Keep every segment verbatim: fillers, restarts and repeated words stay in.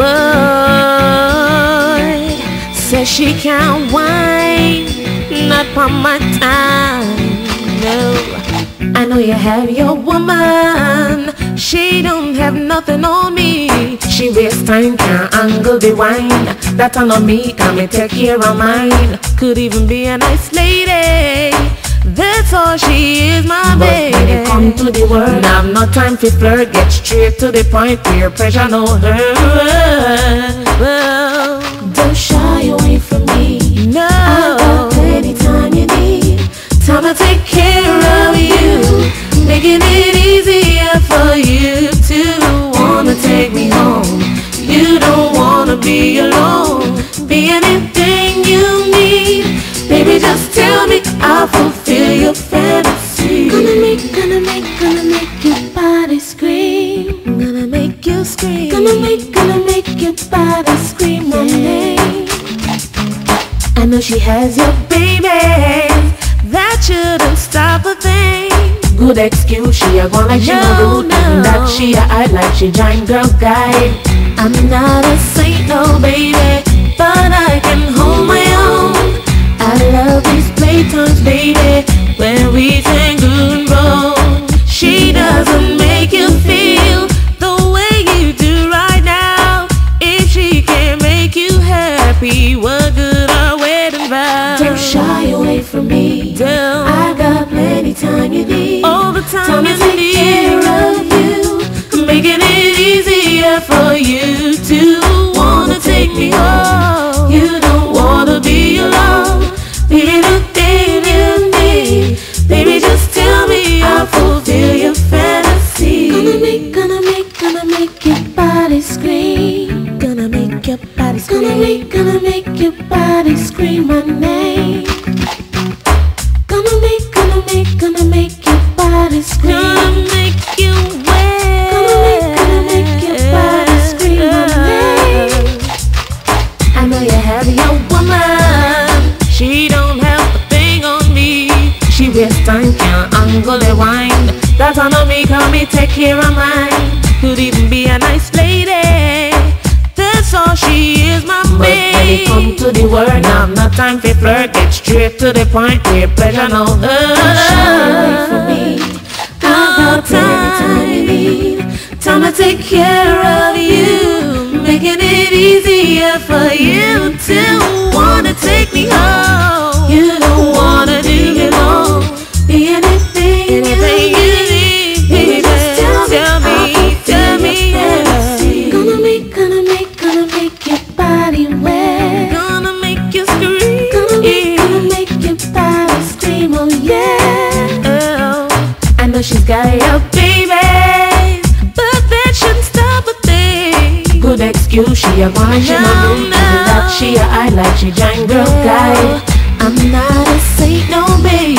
but says she can't wait, not for my time. No, I know you have your woman, she don't have nothing on me. She waste time, can't angle the wine. That on me, can me take care of mine. Could even be a nice lady, that's all she is, my but baby. When it come to the world, now I'm not time for flirt. Get straight to the point, peer pressure no hurt. Well, don't shy away from me. No, I got plenty time you need. Time to take care of you, making it easier for you to wanna take me home. You don't wanna be alone. Be anything you need, baby, just tell me, I'll fulfill your fantasy. Gonna make, gonna make, gonna make your body scream. Gonna make you scream. Gonna make, gonna make your body scream, yeah. My name. I know she has your baby, that shouldn't stop a thing. Good excuse, she a go like she no, no. That she a act like she giant girl guy. I'm not a saint, no baby, but I can hold my own. I love these playtimes, baby, when we tangle and roll. She doesn't make you feel the way you do right now. If she can't make you happy, what good are wedding vows? Don't shy away from me. Don't. I got plenty time you need. All the time, time you need. Take care of you, making it easier for you to wanna take me home. You don't wanna be alone. Be the thing you need, baby, just tell me, I'll fulfill your fantasy. Gonna make, gonna make, gonna make your body scream. Gonna make your body scream. Gonna make, gonna make your body scream my name. Gonna make, gonna make, gonna make your body scream. Gonna make you wet. Gonna make, gonna make your body scream my name. I know you have your woman, she don't. Waste time, can't angle the wine. That's on me, can me take care of mine. Could even be a nice lady, that's all she is, my baby. But when it come to the word, now I'm not time for flirt. Get straight to the point, where pleasure no hurt. Don't shy away from me. I got time you need. Time to take care of you, making it easier for you to wanna take me home. You don't wanna do it alone. Be anything, anything you need, baby, just tell me, tell me, tell me, yeah. Gonna make, gonna make, gonna make your body wet. Gonna make you scream. Gonna make, gonna make your body scream, oh yeah. Oh, I know she's got your baby, but that shouldn't stop a thing. Good excuse, she a one, she no, no. That she a eye like she giant girl guy. I'm not a saint, no baby,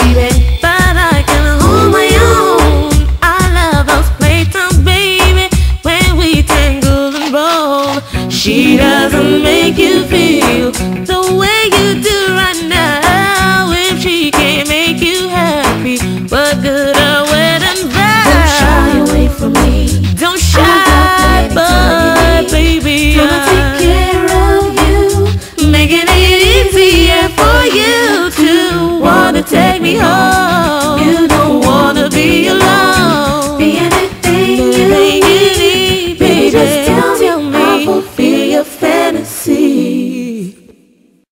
she doesn't make you feel the way you do right now. If she can't make you happy, what good are wedding vows? Don't shy away from me. Don't shy, but baby, I'm gonna take care of you, making it easier for you to wanna take me home. You don't wanna be alone. Be anything you need, baby, just tell me.